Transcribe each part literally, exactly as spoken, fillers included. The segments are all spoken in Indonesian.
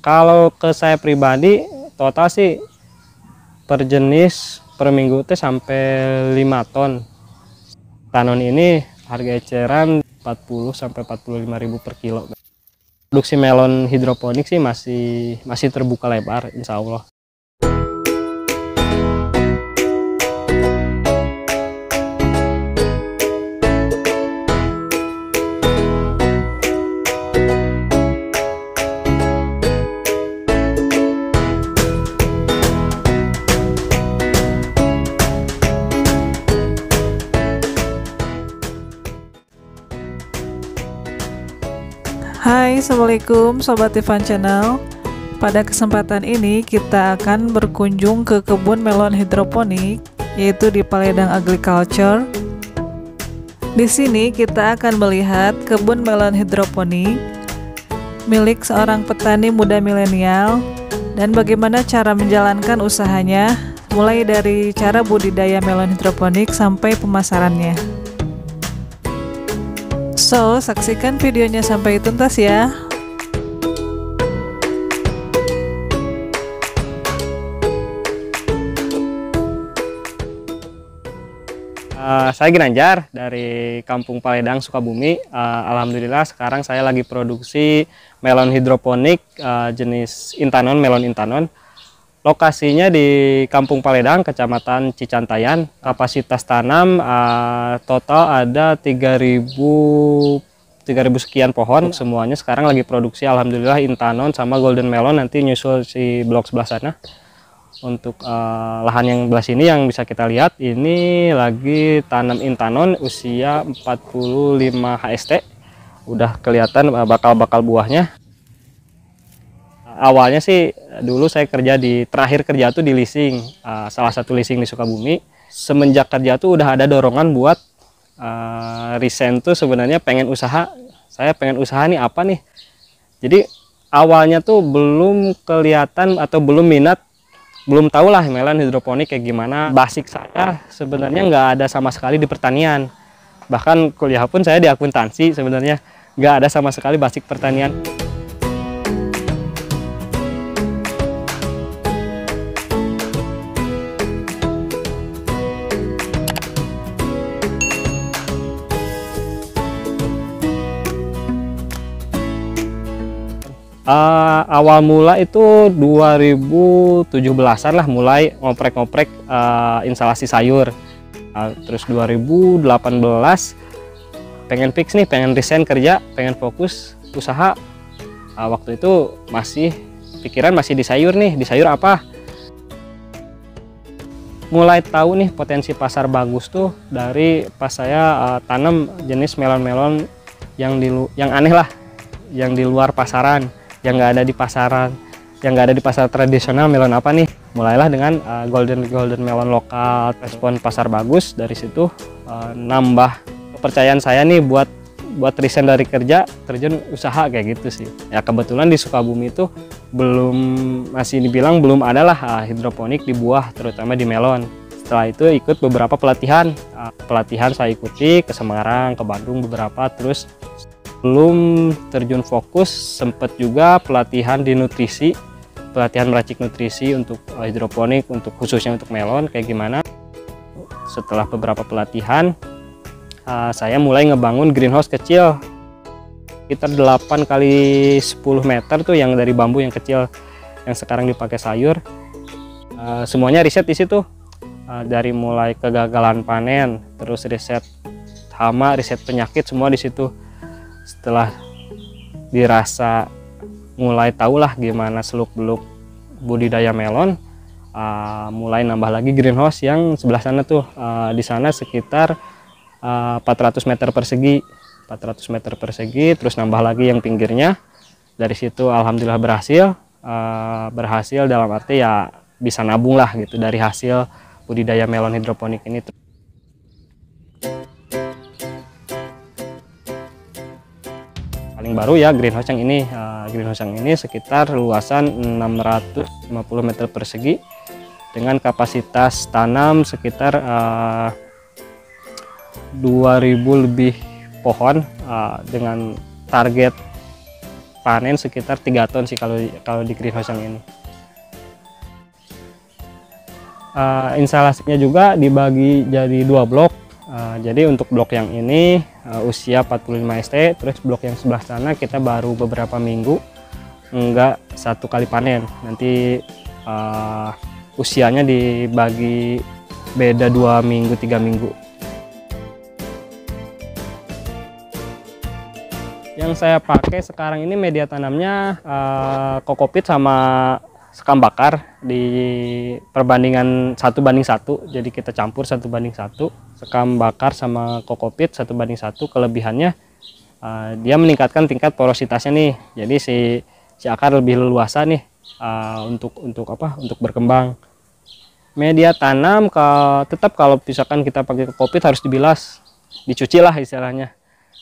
Kalau ke saya pribadi total sih per jenis per minggu teh sampai lima ton. Tanon ini harga eceran empat puluh sampai empat puluh lima ribu per kilo. Produksi melon hidroponik sih masih masih terbuka lebar, insya Allah. Hai, Assalamualaikum Sobat Tivan Channel. Pada kesempatan ini kita akan berkunjung ke kebun melon hidroponik, yaitu di Paledang Agriculture. Di sini kita akan melihat kebun melon hidroponik milik seorang petani muda milenial dan bagaimana cara menjalankan usahanya, mulai dari cara budidaya melon hidroponik sampai pemasarannya. So, saksikan videonya sampai tuntas ya. Uh, saya Ginanjar dari Kampung Paledang, Sukabumi. Uh, Alhamdulillah sekarang saya lagi produksi melon hidroponik uh, jenis Intanon, melon Intanon. Lokasinya di Kampung Paledang, Kecamatan Cicantayan. Kapasitas tanam uh, total ada tiga ribu sekian pohon. Semuanya sekarang lagi produksi, Alhamdulillah, Intanon sama Golden Melon, nanti nyusul si blok sebelah sana. Untuk uh, lahan yang belah sini yang bisa kita lihat, ini lagi tanam Intanon usia empat puluh lima H S T. Udah kelihatan bakal-bakal buahnya. Awalnya sih dulu saya kerja di, terakhir kerja tuh di leasing, uh, salah satu leasing di Sukabumi. Semenjak kerja tuh udah ada dorongan buat uh, resign tuh, sebenarnya pengen usaha. Saya pengen usaha nih apa nih. Jadi awalnya tuh belum kelihatan atau belum minat, belum tahu lah melon hidroponik kayak gimana. Basic saya sebenarnya nggak ada sama sekali di pertanian. Bahkan kuliah pun saya di akuntansi, sebenarnya nggak ada sama sekali basic pertanian. Uh, awal mula itu dua ribu tujuh belasan lah mulai ngoprek-ngoprek uh, instalasi sayur. Uh, terus dua ribu delapan belas pengen fix nih, pengen resign kerja, pengen fokus usaha. Uh, waktu itu masih pikiran masih di sayur nih, di sayur apa? Mulai tahu nih potensi pasar bagus tuh dari pas saya uh, tanam jenis melon-melon yang di yang aneh lah, yang di luar pasaran. Yang nggak ada di pasaran, yang nggak ada di pasar tradisional melon apa nih? Mulailah dengan uh, golden golden melon lokal, respon pasar bagus. Dari situ uh, nambah kepercayaan saya nih buat buat resign dari kerja, terjun usaha kayak gitu sih. Ya kebetulan di Sukabumi itu belum, masih dibilang belum adalah uh, hidroponik di buah, terutama di melon. Setelah itu ikut beberapa pelatihan, uh, pelatihan saya ikuti ke Semarang, ke Bandung beberapa, terus. Belum terjun fokus, sempat juga pelatihan di nutrisi, pelatihan meracik nutrisi untuk hidroponik, untuk khususnya untuk melon kayak gimana. Setelah beberapa pelatihan, saya mulai ngebangun greenhouse kecil, sekitar delapan kali sepuluh meter tuh, yang dari bambu yang kecil, yang sekarang dipakai sayur. Semuanya riset di situ, dari mulai kegagalan panen, terus riset hama, riset penyakit, semua di situ. Setelah dirasa mulai tahulah gimana seluk-beluk budidaya melon, uh, mulai nambah lagi greenhouse yang sebelah sana tuh. Uh, di sana sekitar uh, empat ratus meter persegi, terus nambah lagi yang pinggirnya. Dari situ alhamdulillah berhasil, uh, berhasil dalam arti ya bisa nabung lah gitu dari hasil budidaya melon hidroponik ini. Paling baru ya greenhouse yang ini, uh, greenhouse yang ini sekitar luasan enam ratus lima puluh meter persegi dengan kapasitas tanam sekitar uh, dua ribu lebih pohon, uh, dengan target panen sekitar tiga ton sih kalau kalau di greenhouse yang ini. Uh, instalasinya juga dibagi jadi dua blok. Uh, jadi untuk blok yang ini uh, usia empat puluh lima ST, terus blok yang sebelah sana kita baru beberapa minggu, enggak satu kali panen. Nanti uh, usianya dibagi beda dua minggu, tiga minggu. Yang saya pakai sekarang ini media tanamnya uh, kokopit sama sekam bakar di perbandingan satu banding satu, jadi kita campur satu banding satu sekam bakar sama kokopit satu banding satu. Kelebihannya uh, dia meningkatkan tingkat porositasnya nih, jadi si, si akar lebih leluasa nih uh, untuk untuk apa untuk berkembang. Media tanam ke, tetap kalau misalkan kita pakai kokopit harus dibilas, dicuci lah istilahnya,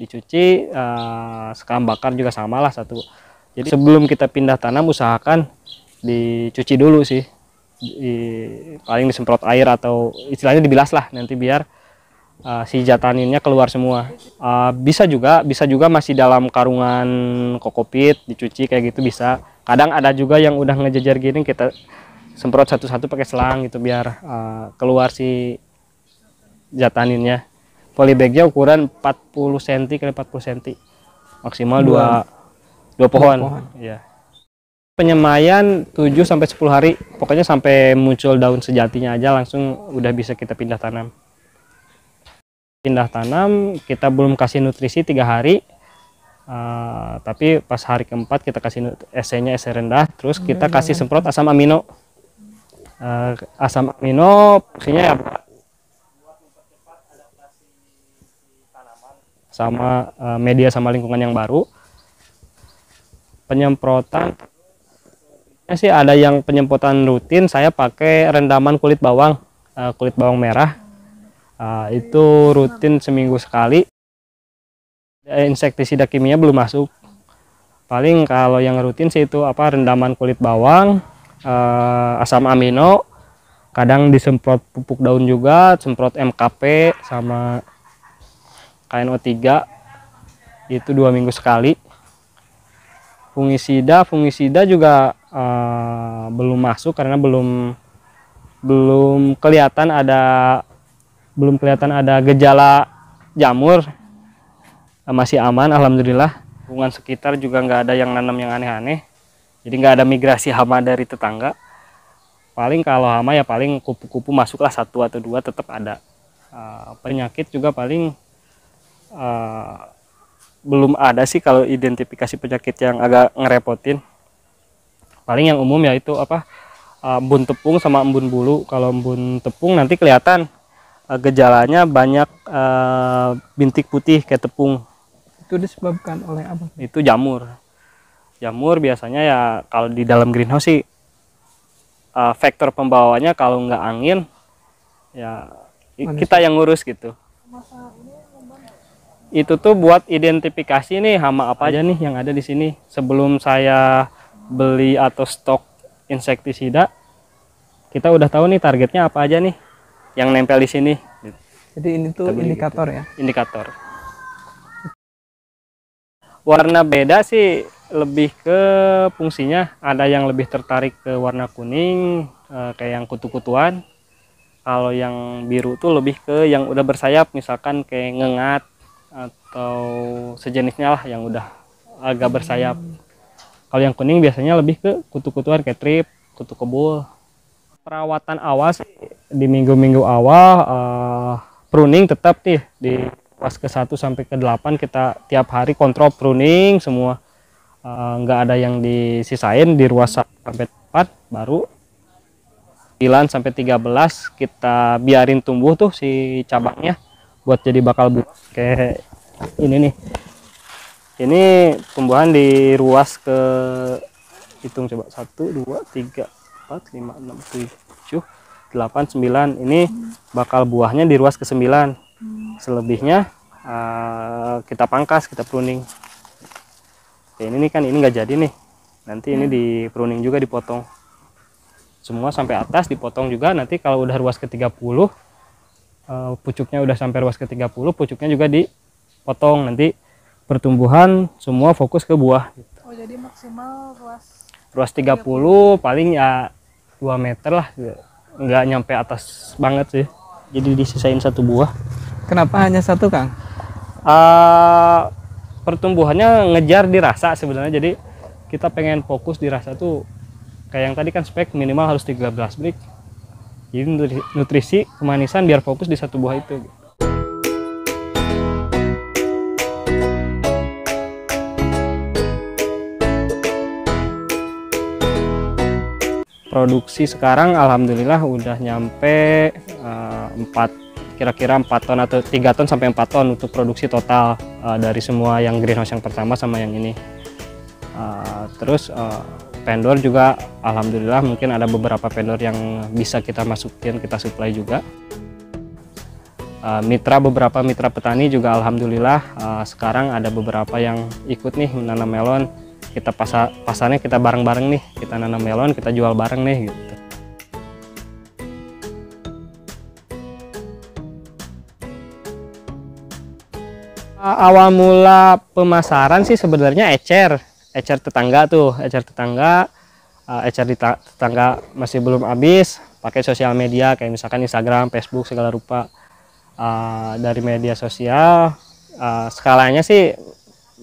dicuci. Uh, sekam bakar juga samalah satu. Jadi sebelum kita pindah tanam usahakan dicuci dulu sih, di, paling disemprot air atau istilahnya dibilas lah nanti biar uh, si jataninnya keluar semua. Uh, bisa juga bisa juga masih dalam karungan kokopit dicuci kayak gitu bisa. Kadang ada juga yang udah ngejejer gini kita semprot satu-satu pakai selang gitu biar uh, keluar si jataninnya. Polybagnya ukuran empat puluh senti kali empat puluh senti, maksimal dua dua pohon. pohon. Ya. Penyemaian tujuh sampai sepuluh hari, pokoknya sampai muncul daun sejatinya aja langsung udah bisa kita pindah tanam. Pindah tanam kita belum kasih nutrisi tiga hari, uh, tapi pas hari keempat kita kasih S C-nya S C rendah, terus kita kasih semprot asam amino. Uh, asam amino fungsinya apa? Sama uh, media sama lingkungan yang baru. Penyemprotan sih ada yang penyemprotan rutin, saya pakai rendaman kulit bawang, uh, kulit bawang merah, uh, itu rutin seminggu sekali. Insektisida kimia belum masuk, paling kalau yang rutin sih itu apa rendaman kulit bawang, uh, asam amino, kadang disemprot pupuk daun juga, semprot M K P sama K N O tiga, itu dua minggu sekali. Fungisida, fungisida juga uh, belum masuk karena belum belum kelihatan ada belum kelihatan ada gejala jamur, uh, masih aman alhamdulillah. Lingkungan sekitar juga nggak ada yang nanam yang aneh-aneh, jadi nggak ada migrasi hama dari tetangga. Paling kalau hama ya paling kupu-kupu masuklah satu atau dua tetap ada. Uh, penyakit juga paling uh, belum ada sih kalau identifikasi penyakit yang agak ngerepotin. Paling yang umum yaitu apa embun tepung sama embun bulu. Kalau embun tepung nanti kelihatan gejalanya banyak uh, bintik putih kayak tepung. Itu disebabkan oleh apa? Itu jamur. Jamur biasanya ya kalau di dalam greenhouse sih uh, vektor pembawanya kalau nggak angin ya manis, kita yang ngurus gitu. Itu tuh buat identifikasi nih hama apa aja nih yang ada di sini. Sebelum saya beli atau stok insektisida, kita udah tahu nih targetnya apa aja nih yang nempel di sini. Jadi ini tuh indikator gitu. Ya? Indikator. Warna beda sih lebih ke fungsinya. Ada yang lebih tertarik ke warna kuning, kayak yang kutu-kutuan. Kalau yang biru tuh lebih ke yang udah bersayap, misalkan kayak ngengat atau sejenisnya lah yang udah agak bersayap. Kalau yang kuning biasanya lebih ke kutu-kutuan kayak trip, kutu kebul. Perawatan awal sih, di minggu-minggu awal uh, pruning tetap nih di pas ke satu sampai ke delapan kita tiap hari kontrol pruning semua, nggak uh, ada yang disisain di ruas satu sampai empat, baru sembilan sampai tiga belas kita biarin tumbuh tuh si cabangnya buat jadi bakal buah kayak ini nih. Ini tumbuhan di ruas ke hitung coba satu dua tiga empat lima enam tujuh delapan sembilan, ini bakal buahnya di ruas ke sembilan. Selebihnya uh, kita pangkas, kita pruning. Oke, ini nih kan ini nggak jadi nih, nanti ini di pruning juga, dipotong semua sampai atas, dipotong juga. Nanti kalau udah ruas ke tiga puluh, Uh, pucuknya udah sampai ruas ke tiga puluh, pucuknya juga dipotong. Nanti pertumbuhan semua fokus ke buah gitu. Oh, Oh, jadi maksimal luas ruas tiga puluh, tiga puluh paling ya dua meter lah, nggak nyampe atas banget sih. Jadi disisain satu buah. Kenapa hanya satu, Kang? Uh, pertumbuhannya ngejar di rasa sebenarnya, jadi kita pengen fokus di rasa tuh. Kayak yang tadi kan spek minimal harus tiga belas brick, jadi nutrisi kemanisan biar fokus di satu buah itu. Produksi sekarang alhamdulillah udah nyampe uh, empat kira-kira empat ton atau tiga ton sampai empat ton untuk produksi total uh, dari semua yang greenhouse yang pertama sama yang ini. Uh, terus uh, vendor juga alhamdulillah mungkin ada beberapa vendor yang bisa kita masukin, kita supply juga. Uh, mitra beberapa mitra petani juga alhamdulillah uh, sekarang ada beberapa yang ikut nih menanam melon. Kita pasar, pasarnya kita bareng-bareng nih, kita nanam melon, kita jual bareng nih gitu. Awal mula pemasaran sih sebenarnya ecer, ecer tetangga tuh, ecer tetangga, ecer tetangga masih belum habis, pakai sosial media kayak misalkan Instagram, Facebook segala rupa dari media sosial. Skalanya sih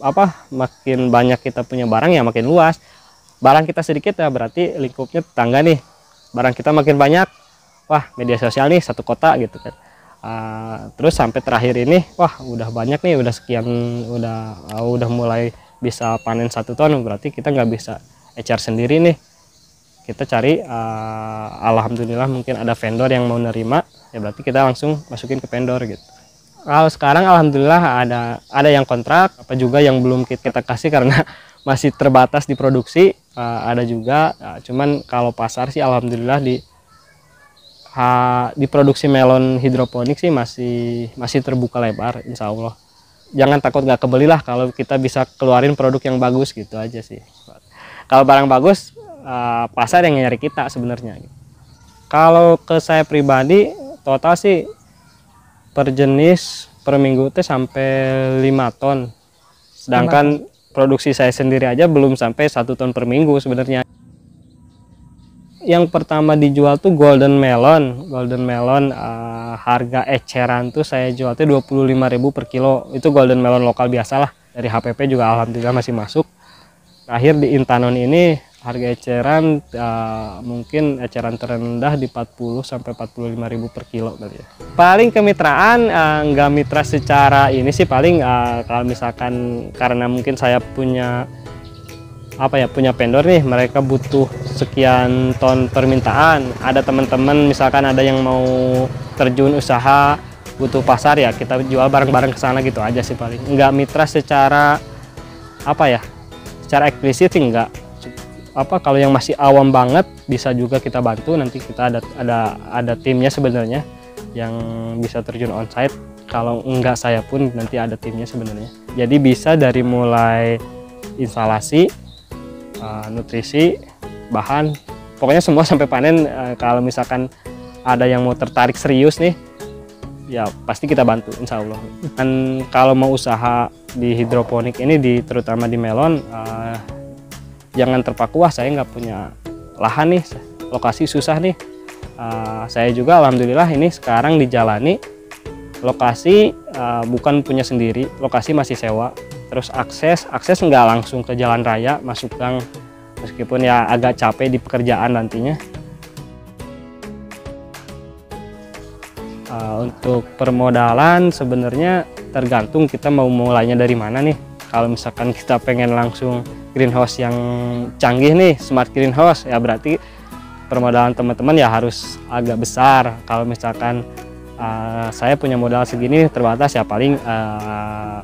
apa makin banyak kita punya barang ya makin luas, barang kita sedikit ya berarti lingkupnya tetangga nih, barang kita makin banyak, wah media sosial nih satu kota gitu kan. Uh, terus sampai terakhir ini wah udah banyak nih, udah sekian, udah uh, udah mulai bisa panen satu ton, berarti kita nggak bisa ecer sendiri nih, kita cari uh, alhamdulillah mungkin ada vendor yang mau nerima ya, berarti kita langsung masukin ke vendor gitu. Kalau sekarang alhamdulillah ada ada yang kontrak, apa juga yang belum kita kasih karena masih terbatas di produksi, uh, ada juga. Uh, cuman kalau pasar sih alhamdulillah di uh, di produksi melon hidroponik sih masih masih terbuka lebar, insya Allah. Jangan takut nggak kebelilah kalau kita bisa keluarin produk yang bagus gitu aja sih. Kalau barang bagus uh, pasar yang nyari kita sebenarnya. Kalau ke saya pribadi total sih per jenis per minggu itu sampai lima ton, sedangkan produksi saya sendiri aja belum sampai satu ton per minggu sebenarnya. Yang pertama dijual tuh golden melon, golden melon uh, harga eceran tuh saya jual tuh dua puluh lima ribu per kilo, itu golden melon lokal biasalah. Dari H P P juga alhamdulillah masih masuk. Terakhir di Intanon ini harga eceran uh, mungkin eceran terendah di empat puluh sampai empat puluh lima ribu per kilo kali ya. Paling kemitraan uh, nggak mitra secara ini sih, paling uh, kalau misalkan karena mungkin saya punya apa ya punya vendor nih, mereka butuh sekian ton permintaan, ada teman-teman misalkan ada yang mau terjun usaha butuh pasar ya kita jual bareng-bareng ke sana gitu aja sih, paling nggak mitra secara apa ya secara eksplisit sih enggak. Apa kalau yang masih awam banget bisa juga kita bantu, nanti kita ada ada ada timnya sebenarnya yang bisa terjun onsite, kalau enggak saya pun nanti ada timnya sebenarnya. Jadi bisa dari mulai instalasi, uh, nutrisi, bahan, pokoknya semua sampai panen. Uh, kalau misalkan ada yang mau tertarik serius nih ya pasti kita bantu insya Allah. Dan kalau mau usaha di hidroponik ini di terutama di melon, uh, jangan terpaku, wah saya nggak punya lahan nih, lokasi susah nih. Uh, saya juga alhamdulillah ini sekarang dijalani lokasi uh, bukan punya sendiri, lokasi masih sewa. Terus akses, akses nggak langsung ke jalan raya, masuk gang, meskipun ya agak capek di pekerjaan nantinya. Uh, untuk permodalan sebenarnya tergantung kita mau mulainya dari mana nih. Kalau misalkan kita pengen langsung greenhouse yang canggih nih, smart greenhouse, ya berarti permodalan teman-teman ya harus agak besar. Kalau misalkan uh, saya punya modal segini terbatas ya paling uh,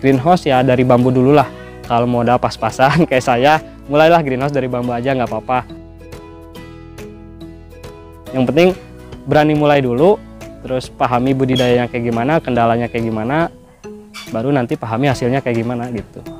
greenhouse ya dari bambu dulu lah. Kalau modal pas-pasan kayak saya, mulailah greenhouse dari bambu aja nggak apa-apa. Yang penting berani mulai dulu, terus pahami budidayanya kayak gimana, kendalanya kayak gimana, baru nanti pahami hasilnya kayak gimana gitu.